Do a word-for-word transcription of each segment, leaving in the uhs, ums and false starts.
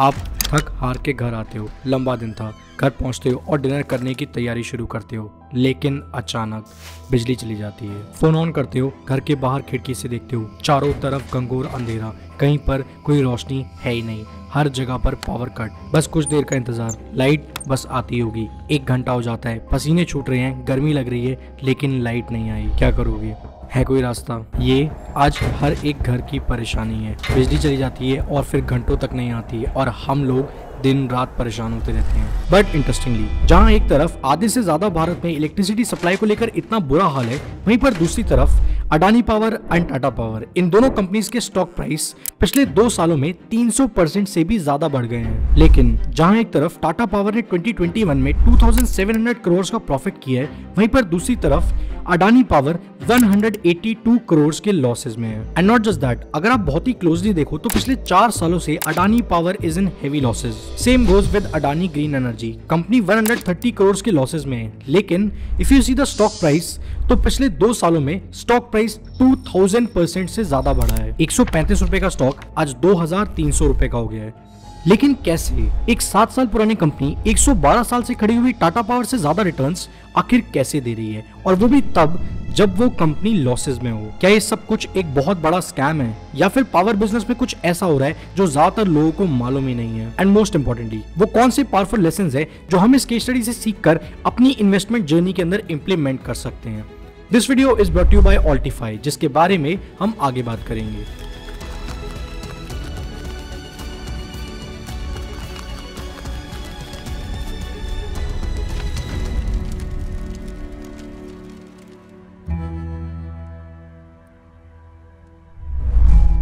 आप थक हार के घर आते हो, लंबा दिन था, घर पहुंचते हो और डिनर करने की तैयारी शुरू करते हो, लेकिन अचानक बिजली चली जाती है। फोन ऑन करते हो, घर के बाहर खिड़की से देखते हो, चारों तरफ घंघोर अंधेरा, कहीं पर कोई रोशनी है ही नहीं, हर जगह पर पावर कट। बस कुछ देर का इंतजार, लाइट बस आती होगी। एक घंटा हो जाता है, पसीने छूट रहे हैं, गर्मी लग रही है, लेकिन लाइट नहीं आई। क्या करोगे? है कोई रास्ता? ये आज हर एक घर की परेशानी है। बिजली चली जाती है और फिर घंटों तक नहीं आती है और हम लोग दिन रात परेशान होते रहते हैं। बट इंटरेस्टिंगली, जहाँ एक तरफ आधे से ज्यादा भारत में इलेक्ट्रिसिटी सप्लाई को लेकर इतना बुरा हाल है, वहीं पर दूसरी तरफ Adani power and Tata power, इन दोनों कंपनीज के स्टॉक प्राइस पिछले दो सालों में तीन सौ परसेंट से भी ज्यादा बढ़ गए हैं। लेकिन जहाँ एक तरफ टाटा पावर ने दो हज़ार इक्कीस में सत्ताईस सौ करोड़ का प्रॉफिट किया है, वहीं पर दूसरी तरफ अडानी पावर एक सौ बयासी करोड़ के लॉसेज में है। एंड नॉट जस्ट दैट, अगर आप बहुत ही क्लोजली देखो तो पिछले चार सालों से Adani power is in heavy losses. Same goes with Adani green energy, company एक सौ तीस करोड़ के लॉसेज में है। लेकिन if you see the stock price, तो पिछले दो सालों में स्टॉक प्राइस दो हज़ार परसेंट से ज्यादा बढ़ा है। एक सौ पैंतीस रुपए का स्टॉक आज दो हज़ार तीन सौ रुपए का हो गया है। लेकिन कैसे? एक सात साल पुरानी कंपनी एक सौ बारह साल से खड़ी हुई टाटा पावर से ज्यादा रिटर्न्स आखिर कैसे दे रही है, और वो भी तब जब वो कंपनी लॉसेज में हो? क्या ये सब कुछ एक बहुत बड़ा स्कैम है, या फिर पावर बिजनेस में कुछ ऐसा हो रहा है जो ज्यादातर लोगों को मालूम ही नहीं है? एंड मोस्ट इम्पोर्टेंटली, वो कौन से पावरफुल लेसन है जो हम इस केस स्टडी से सीख कर अपनी इन्वेस्टमेंट जर्नी के अंदर इम्प्लीमेंट कर सकते हैं? This video is brought you by AltiFi, जिसके बारे में हम आगे बात करेंगे।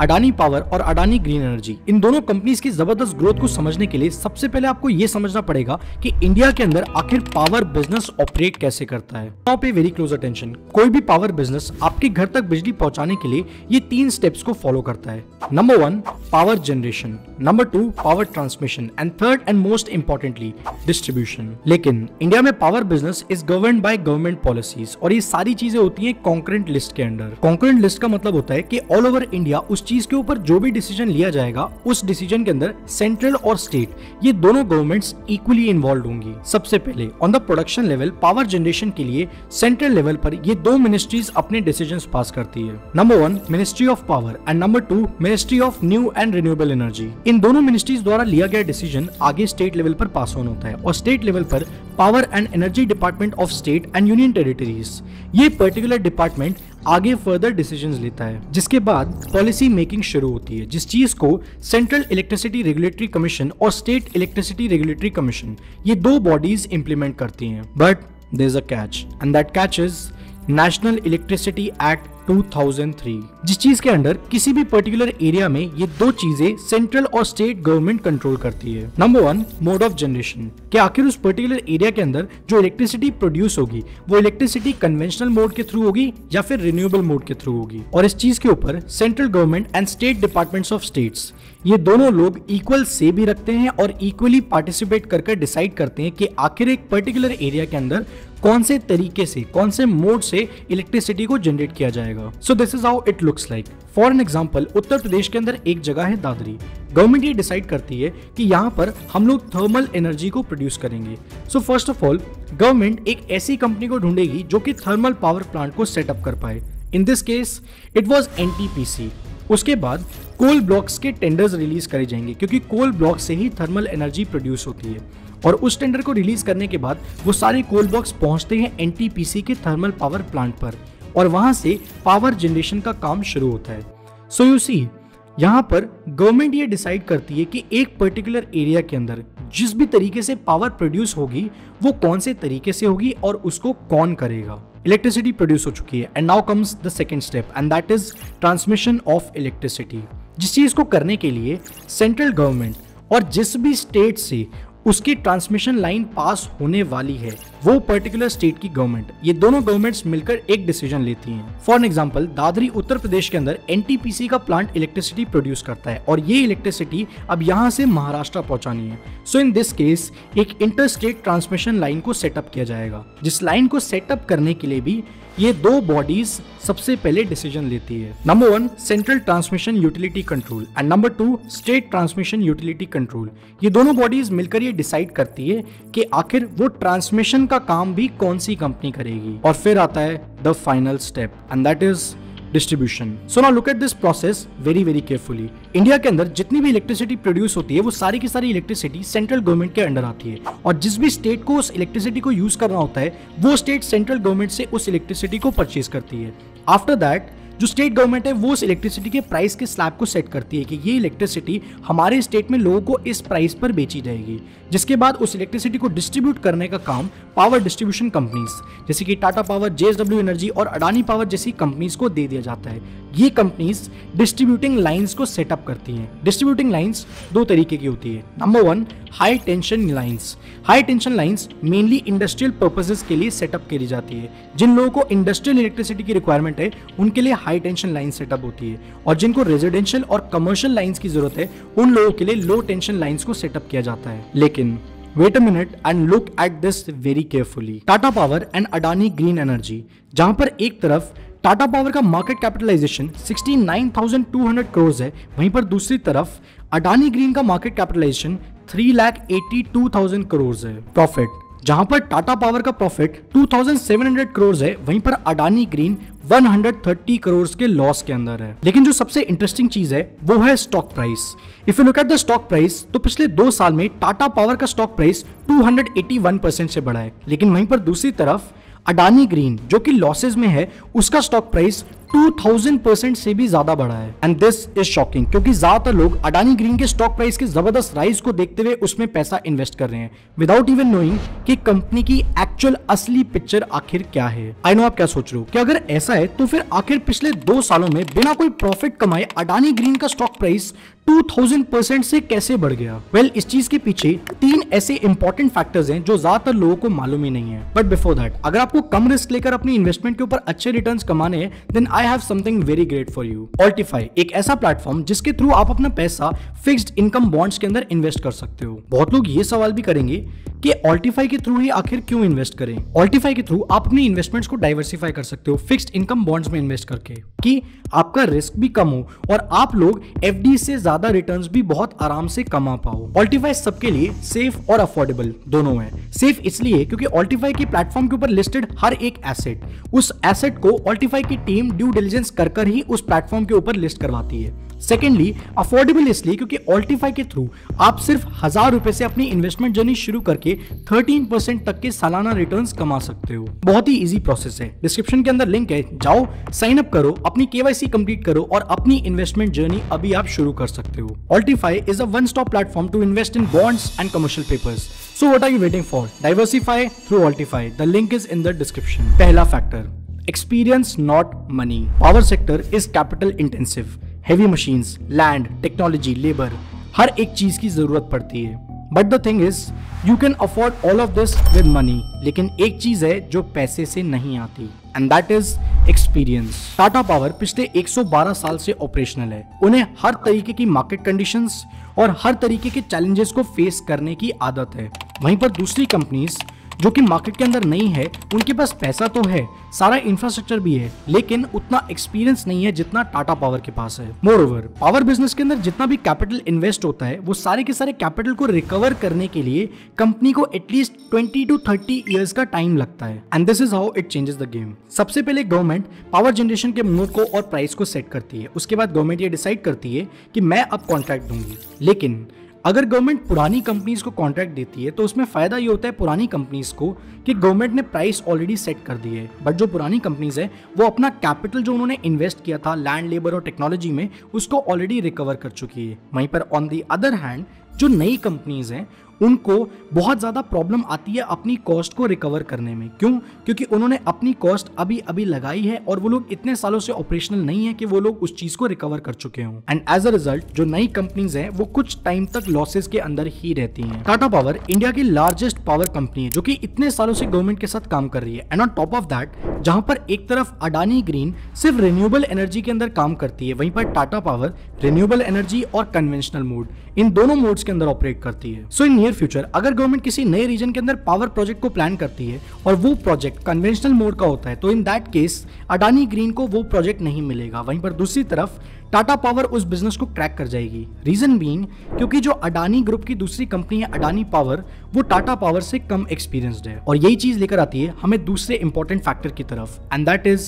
अडानी पावर और अडानी ग्रीन एनर्जी, इन दोनों कंपनीज की जबरदस्त ग्रोथ को समझने के लिए सबसे पहले आपको ये समझना पड़ेगा कि इंडिया के अंदर आखिर पावर बिजनेस ऑपरेट कैसे करता है। नाउ पे वेरी क्लोज अटेंशन। कोई भी पावर बिजनेस आपके घर तक बिजली पहुंचाने के लिए ये तीन स्टेप्स को फॉलो करता है। Number one, power generation, number two, power transmission, and third and most importantly, distribution. लेकिन इंडिया में power business is governed by government policies, और ये सारी चीजें होती है कॉन्करेंट लिस्ट के अंडर। कॉन्करेंट लिस्ट का मतलब होता है कि ऑल ओवर इंडिया उस चीज के ऊपर जो भी डिसीजन लिया जाएगा, उस डिसीजन के अंदर सेंट्रल और स्टेट, ये दोनों गवर्नमेंट्स इक्वली इन्वॉल्व होंगी। सबसे पहले on the production level, power generation के लिए सेंट्रल लेवल पर ये दो मिनिस्ट्रीज अपने डिसीजंस पास करती है। Number one, ministry of power, and number two, ministry of new and renewable energy. इन दोनों मिनिस्ट्रीज द्वारा लिया गया डिसीजन आगे स्टेट लेवल पर पास ऑन होता है, और स्टेट लेवल पर power and energy department of state and union territories, ये पर्टिकुलर डिपार्टमेंट आगे फर्दर डिसीजंस लेता है, जिसके बाद पॉलिसी मेकिंग शुरू होती है, जिस चीज को सेंट्रल इलेक्ट्रिसिटी रेगुलेटरी कमीशन और स्टेट इलेक्ट्रिसिटी रेगुलेटरी कमीशन, ये दो बॉडीज इंप्लीमेंट करती हैं। But there is a catch, and that catch is national electricity act दो हज़ार तीन, जिस चीज के अंडर किसी भी पर्टिकुलर एरिया में ये दो चीजें सेंट्रल और स्टेट गवर्नमेंट कंट्रोल करती है। Number one, mode of generation, कि आखिर उस पर्टिकुलर एरिया के अंदर जो इलेक्ट्रिसिटी प्रोड्यूस होगी वो इलेक्ट्रिसिटी कन्वेंशनल मोड के थ्रू होगी या फिर रिन्यूएबल मोड के थ्रू होगी, और इस चीज के ऊपर central government and state departments of states, ये दोनों लोग इक्वल से भी रखते हैं और इक्वली पार्टिसिपेट करके डिसाइड करते हैं कि आखिर एक पर्टिकुलर एरिया के अंदर कौन से तरीके से, कौन से मोड से इलेक्ट्रिसिटी को जनरेट किया जाएगा। So this is how it looks like. For an example, Uttar Pradesh के अंदर एक जगह है दादरी, गवर्नमेंट ये डिसाइड करती है कि यहाँ पर हम लोग थर्मल एनर्जी को प्रोड्यूस करेंगे। So first of all, government एक ऐसी कंपनी को ढूंढेगी जो कि थर्मल पावर प्लांट को सेटअप कर पाए। In this case it was N T P C. उसके बाद कोल ब्लॉक्स के टेंडर्स रिलीज करे जाएंगे, क्योंकि कोल ब्लॉक से ही थर्मल एनर्जी प्रोड्यूस होती है, और उस टेंडर को रिलीज करने के बाद वो सारे कोल ब्लॉक्स पहुंचते हैं एन टी पी सी के थर्मल पावर प्लांट पर, और वहां से पावर जनरेशन का काम शुरू होता है। सो यू सी, यहाँ पर गवर्नमेंट ये डिसाइड करती है कि एक पर्टिकुलर एरिया के अंदर जिस भी तरीके से पावर प्रोड्यूस होगी वो कौन से तरीके से होगी और उसको कौन करेगा। इलेक्ट्रिसिटी प्रोड्यूस हो चुकी है, and now comes the second step, and that is transmission of electricity, जिस चीज को करने के लिए सेंट्रल गवर्नमेंट और जिस भी स्टेट से उसकी ट्रांसमिशन लाइन पास होने वाली है वो पर्टिकुलर स्टेट की गवर्नमेंट, ये दोनों गवर्नमेंट्स मिलकर एक डिसीजन लेती हैं। For an example, Dadri Uttar Pradesh के अंदर एन टी पी सी का प्लांट इलेक्ट्रिसिटी प्रोड्यूस करता है, और ये इलेक्ट्रिसिटी अब यहाँ से महाराष्ट्र पहुँचानी है। सो इन दिस केस एक इंटर स्टेट ट्रांसमिशन लाइन को सेटअप किया जाएगा, जिस लाइन को सेटअप करने के लिए भी ये दो बॉडीज सबसे पहले डिसीजन लेती है। Number one central transmission utility control and number two state transmission utility control. ये दोनों बॉडीज मिलकर ये डिसाइड करती है कि आखिर वो ट्रांसमिशन का काम भी कौन सी कंपनी करेगी। और फिर आता है the final step and that is distribution. So now look at this process very very carefully. India के अंदर जितनी भी इलेक्ट्रिसिटी प्रोड्यूस होती है वो सारी की सारी इलेक्ट्रिसिटी सेंट्रल गवर्नमेंट के अंडर आती है और जिस भी स्टेट को उस इलेक्ट्रिसिटी को यूज करना होता है वो स्टेट सेंट्रल गवर्नमेंट से उस इलेक्ट्रिसिटी को परचेज करती है। आफ्टर दैट जो स्टेट गवर्नमेंट है वो उस इलेक्ट्रिसिटी के प्राइस के स्लैब को सेट करती है कि ये इलेक्ट्रिसिटी हमारे स्टेट में लोगों को इस प्राइस पर बेची जाएगी, जिसके बाद उस इलेक्ट्रिसिटी को डिस्ट्रीब्यूट करने का काम पावर डिस्ट्रीब्यूशन कंपनीज जैसे कि टाटा पावर, जेएसडब्ल्यू एनर्जी और अडानी पावर जैसी कंपनीज को दे दिया जाता है। ये कंपनीज डिस्ट्रीब्यूटिंग लाइन्स को सेटअप करती हैं। डिस्ट्रीब्यूटिंग लाइन्स दो तरीके की होती है। Number one high tension lines. High tension lines mainly industrial purposes के लिए सेटअप करी जाती है। जिन लोगों को इंडस्ट्रियल इलेक्ट्रिसिटी की रिक्वायरमेंट है उनके लिए हाई टेंशन लाइन सेटअप होती है और जिनको रेजिडेंशियल और कमर्शियल लाइन्स की जरूरत है उन लोगों के लिए लो टेंशन लाइन्स को सेटअप किया जाता है। लेकिन wait a minute and look at this very carefully. Tata power and Adani green energy, जहां पर एक तरफ टाटा पावर का मार्केट कैपिटलाइजेशन उनहत्तर हज़ार दो सौ करोड़ है, वहीं पर दूसरी तरफ अडानी ग्रीन का मार्केट कैपिटलाइजेशन तीन लाख बयासी हज़ार करोड़ है। प्रॉफिट, जहां पर टाटा पावर का प्रॉफिट सत्ताईस सौ करोड़ है, वहीं पर अडानी ग्रीन एक सौ तीस करोड़ के लॉस के अंदर है। लेकिन जो सबसे इंटरेस्टिंग चीज है वो है stock price. If you look at the stock price तो पिछले दो साल में टाटा पावर का स्टॉक प्राइस दो सौ इक्यासी परसेंट से बढ़ा है, लेकिन वहीं पर दूसरी तरफ अडानी ग्रीन जो कि लॉसेज में है उसका स्टॉक प्राइस दो हज़ार परसेंट से भी ज्यादा बढ़ा है। एंड दिस इज शॉकिंग क्योंकि ज्यादातर लोग अडानी ग्रीन के स्टॉक प्राइस के जबरदस्त राइज को देखते हुए उसमें पैसा इन्वेस्ट कर रहे हैं विदाउट इवन नोइंग कि कंपनी की एक्चुअल असली पिक्चर आखिर क्या है। आई नो आप क्या सोच रहे हो कि अगर ऐसा है तो फिर आखिर पिछले दो सालों में बिना कोई प्रॉफिट कमाए अडानी ग्रीन का स्टॉक प्राइस दो हज़ार परसेंट से कैसे बढ़ गया। वेल well, इस चीज के पीछे तीन ऐसे इंपॉर्टेंट फैक्टर्स हैं जो ज्यादातर लोगों को मालूम ही नहीं है। बट बिफोर दैट अगर आपको कम रिस्क लेकर अपनी इन्वेस्टमेंट के ऊपर अच्छे रिटर्न्स कमाने हैं then I have something very great for you. AltiFi एक ऐसा प्लेटफॉर्म जिसके थ्रू आप अपना पैसा फिक्स्ड इनकम बॉन्ड्स के अंदर इन्वेस्ट कर सकते हो। बहुत लोग ये सवाल भी करेंगे कि AltiFi के थ्रू ही आखिर क्यों इन्वेस्ट करें। AltiFi के थ्रू आप अपनी इन्वेस्टमेंट्स को डाइवर्सिफाई कर सकते हो फिक्स्ड इनकम बॉन्ड्स में इन्वेस्ट करके कि आपका रिस्क भी कम हो और आप लोग एफडी से ज्यादा रिटर्न्स भी बहुत आराम से कमा पाओ। AltiFi सबके लिए सेफ और अफोर्डेबल दोनों है। सेफ इसलिए क्योंकि AltiFi के प्लेटफॉर्म के ऊपर लिस्टेड हर एक एसेट, उस एसेट को AltiFi की टीम ड्यू डिलिजेंस कर कर ही उस प्लेटफॉर्म के ऊपर लिस्ट करवाती है। सेकेंडली अफोर्डेबल इसलिए क्योंकि AltiFi के थ्रू आप सिर्फ हजार रुपए से अपनी इन्वेस्टमेंट जर्नी शुरू करके तेरह परसेंट तक के सालाना रिटर्न्स कमा सकते हो। बहुत ही इजी प्रोसेस है। डिस्क्रिप्शन के अंदर लिंक है, जाओ साइन अप करो, अपनी केवाईसी कंप्लीट करो और अपनी इन्वेस्टमेंट जर्नी अभी आप शुरू कर सकते हो। AltiFi is a one stop platform to invest in bonds and commercial papers. So what are you waiting for? Diversify through AltiFi। The link is in the description. पहला factor experience not money. Power sector is capital intensive. Heavy machines, land, technology, labor, हर एक चीज की जरूरत पड़ती है। But the thing is, you can afford all of this with money. लेकिन एक चीज है जो पैसे से नहीं आती and that is experience. Tata power पिछले एक सौ बारह साल से ऑपरेशनल है। उन्हें हर तरीके की मार्केट कंडीशंस और हर तरीके के चैलेंजेस को फेस करने की आदत है। वहीं पर दूसरी कंपनीज जो कि मार्केट के अंदर नहीं है उनके पास पैसा तो है, सारा इंफ्रास्ट्रक्चर भी है, लेकिन उतना एक्सपीरियंस नहीं है जितना टाटा पावर के पास है। मोरओवर पावर बिजनेस के अंदर जितना भी कैपिटल इन्वेस्ट होता है वो सारे के सारे कैपिटल को रिकवर करने के लिए कंपनी को एटलीस्ट बीस टू तीस इयर्स का टाइम लगता है and this is how it changes the game. सबसे पहले गवर्नमेंट पावर जनरेशन के मोड को और प्राइस को सेट करती है। उसके बाद गवर्नमेंट ये डिसाइड करती है कि मैं अब कॉन्ट्रैक्ट दूंगी। लेकिन अगर गवर्नमेंट पुरानी कंपनीज को कॉन्ट्रैक्ट देती है तो उसमें फायदा ये होता है पुरानी कंपनीज को कि गवर्नमेंट ने प्राइस ऑलरेडी सेट कर दी है। बट जो पुरानी कंपनीज है वो अपना कैपिटल जो उन्होंने इन्वेस्ट किया था लैंड, लेबर और टेक्नोलॉजी में उसको ऑलरेडी रिकवर कर चुकी है। वहीं पर ऑन दी अदर हैंड जो नई कंपनीज हैं उनको बहुत ज़्यादा प्रॉब्लम आती है अपनी कॉस्ट को रिकवर करने में। क्यों? क्योंकि उन्होंने अपनी कॉस्ट अभी अभी लगाई है और वो लोग इतने सालों से ऑपरेशनल नहीं है कि वो लोग उस चीज़ को रिकवर कर चुके हों एंड एज अ रिजल्ट जो नई कंपनीज हैं वो कुछ टाइम तक लॉसेज के अंदर ही रहती हैं। टाटा पावर इंडिया की लार्जेस्ट पावर कंपनी है जो कि इतने सालों से गवर्नमेंट के साथ काम कर रही है and on top of that जहाँ पर एक तरफ अडानी ग्रीन सिर्फ रिन्यूएबल एनर्जी के अंदर काम करती है, वहीं पर टाटा पावर रिन्यूएबल एनर्जी और कन्वेंशनल मोड इन दोनों मोड्स के अंदर ऑपरेट करती है। सो इन नियर फ्यूचर अगर गवर्नमेंट किसी नए रीजन के अंदर पावर प्रोजेक्ट को प्लान करती है और वो प्रोजेक्ट कन्वेंशनल मोड का होता है तो in that case Adani green को वो प्रोजेक्ट नहीं मिलेगा। वहीं पर दूसरी तरफ टाटा पावर उस बिजनेस को क्रैक कर जाएगी, रीजन बीइंग क्योंकि जो अडानी ग्रुप की दूसरी कंपनी है अडानी पावर वो टाटा पावर से कम एक्सपीरियंस्ड है। और यही चीज लेकर आती है हमें दूसरे इंपॉर्टेंट फैक्टर की तरफ, and that is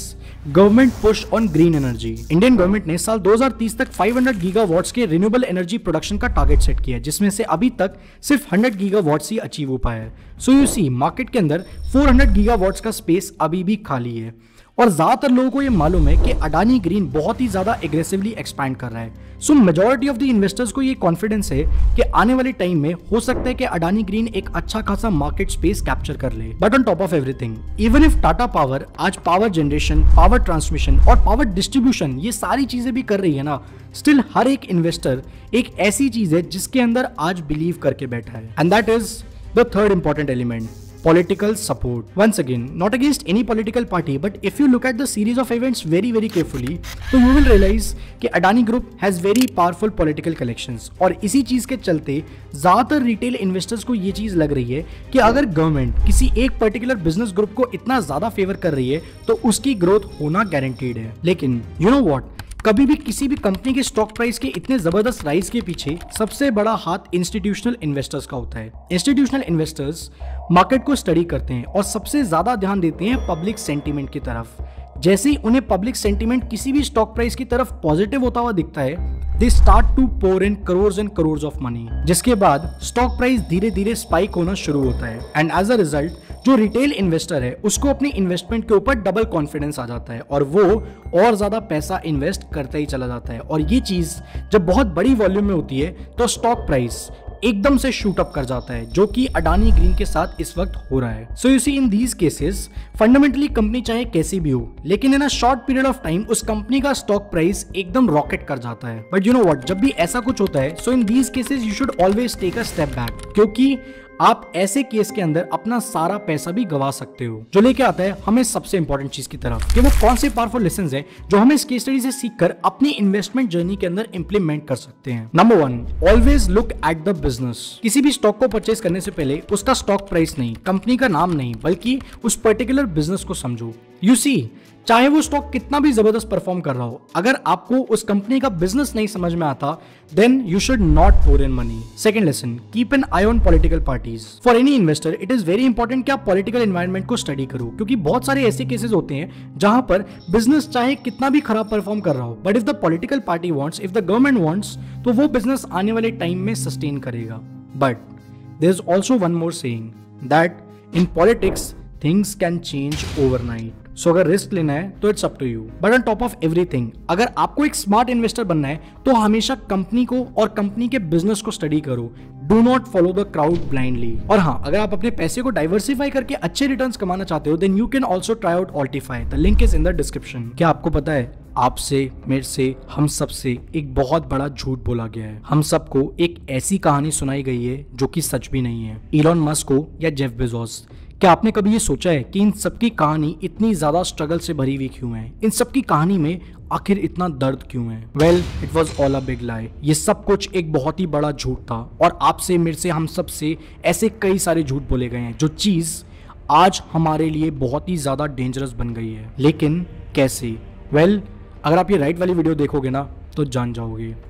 government push on green energy. Indian government ने साल दो हज़ार तीस तक पाँच सौ गीगावाट्स के रिन्यूएबल एनर्जी प्रोडक्शन का टारगेट सेट किया है, जिसमें से अभी तक सिर्फ सौ गीगावाट्स ही अचीव हो पाया है। सो यू सी मार्केट के अंदर चार सौ गीगावाट्स का स्पेस अभी भी खाली है और ज़्यादातर लोगों को ये मालूम है कि अडानी ग्रीन बहुत ही ज़्यादा एग्रेसिवली एक्सपैंड कर रहा है। So majority of the investors को ये कॉन्फिडेंस है कि आने वाले टाइम में हो सकता है कि अडानी ग्रीन एक अच्छा खासा मार्केट स्पेस कैप्चर कर ले। But on top of everything even if Tata power आज पावर जनरेशन, पावर ट्रांसमिशन और पावर डिस्ट्रीब्यूशन ये सारी चीज़ें भी कर रही है ना, स्टिल हर एक इन्वेस्टर एक ऐसी चीज़ है जिसके अंदर आज बिलीव करके बैठा है। And that is the third important element, political support. Once again, not against any political party, but if you look at the series of events very very carefully, तो you will realize कि Adani Group has very powerful political connections और इसी चीज़ के चलते ज़्यादातर retail investors को ये चीज़ लग रही है कि अगर गवर्नमेंट किसी एक पर्टिकुलर बिजनेस ग्रुप को इतना ज़्यादा फेवर कर रही है तो उसकी ग्रोथ होना गारंटीड है। लेकिन you know what? कभी भी किसी भी कंपनी के स्टॉक प्राइस के इतने जबरदस्त राइज के पीछे सबसे बड़ा हाथ इंस्टीट्यूशनल इन्वेस्टर्स का होता है। इंस्टीट्यूशनल इन्वेस्टर्स मार्केट को स्टडी करते हैं और सबसे ज्यादा ध्यान देते हैं पब्लिक सेंटीमेंट की तरफ। जैसे ही उन्हें पब्लिक सेंटीमेंट किसी भी स्टॉक प्राइस की तरफ पॉजिटिव होता हुआ दिखता है, they start to pour in crore and crore of money, जिसके बाद स्टॉक प्राइस धीरे धीरे स्पाइक होना शुरू होता है। एंड एज अ रिजल्ट जो रिटेल इन्वेस्टर है उसको अपनी इन्वेस्टमेंट के ऊपर डबल कॉन्फिडेंस आ जाता है और वो और ज़्यादा पैसा इन्वेस्ट करता ही चला जाता है। और ये चीज़ जब बहुत बड़ी वॉल्यूम में होती है तो स्टॉक प्राइस एकदम से शूट अप कर जाता है, जो कि अडानी ग्रीन के साथ इस वक्त हो रहा है। So you see in these cases fundamentally company चाहे कैसी भी हो, लेकिन in a short period of time उस कंपनी का स्टॉक प्राइस एकदम रॉकेट कर जाता है। बट यू नो व्हाट, जब भी ऐसा कुछ होता है so in these cases you should always take a step back, क्योंकि आप ऐसे केस के अंदर अपना सारा पैसा भी गवा सकते हो। जो लेके आता है हमें सबसे इंपॉर्टेंट चीज की तरफ कि वो कौन से पावरफुल लेसन हैं जो हमें इस केस स्टडी से सीखकर अपनी इन्वेस्टमेंट जर्नी के अंदर इंप्लीमेंट कर सकते हैं। Number one, always look at the business. किसी भी स्टॉक को परचेज करने से पहले उसका स्टॉक प्राइस नहीं, कंपनी का नाम नहीं, बल्कि उस पर्टिकुलर बिजनेस को समझो। यू सी चाहे वो स्टॉक कितना भी जबरदस्त परफॉर्म कर रहा हो, अगर आपको उस कंपनी का बिजनेस नहीं समझ में आता then you should not pour in money. Second lesson, keep an eye on political parties. For any investor it is very important कि आप पॉलिटिकल एनवायरनमेंट को स्टडी करो, क्योंकि बहुत सारे ऐसे केसेस होते हैं जहां पर बिजनेस चाहे कितना भी खराब परफॉर्म कर रहा हो but if the political party wants, if the government wants, तो वो बिजनेस आने वाले टाइम में सस्टेन करेगा। But there is also one more saying that in politics things can change overnight. So अगर रिस्क लेना है तो it's up to you. But on top of everything अगर आपको एक स्मार्ट इन्वेस्टर बनना है तो हमेशा कंपनी को और कंपनी के बिजनेस को स्टडी करो। Do not follow the crowd blindly. और हाँ, अगर आप अपने पैसे को डाइवर्सिफाई करके अच्छे रिटर्न्स कमाना चाहते हो then you can also try out AltiFi. The link is in the description. क्या आपको पता है आपसे, मेरे से, हम सब से एक बहुत बड़ा झूठ बोला गया है। हम सबको एक ऐसी कहानी सुनाई गई है जो कि सच भी नहीं है। इलॉन मस्क हो या जेफ बेजोस, क्या आपने कभी ये सोचा है कि इन सबकी कहानी इतनी ज़्यादा स्ट्रगल से भरी हुई क्यों है? इन सबकी कहानी में आखिर इतना दर्द क्यों है? Well, it was all a big lie. ये सब कुछ एक बहुत ही बड़ा झूठ था और आपसे, मेरे से, हम सब से ऐसे कई सारे झूठ बोले गए हैं जो चीज़ आज हमारे लिए बहुत ही ज़्यादा डेंजरस बन गई है। लेकिन कैसे? वेल well, अगर आप ये राइट वाली वीडियो देखोगे ना तो जान जाओगे।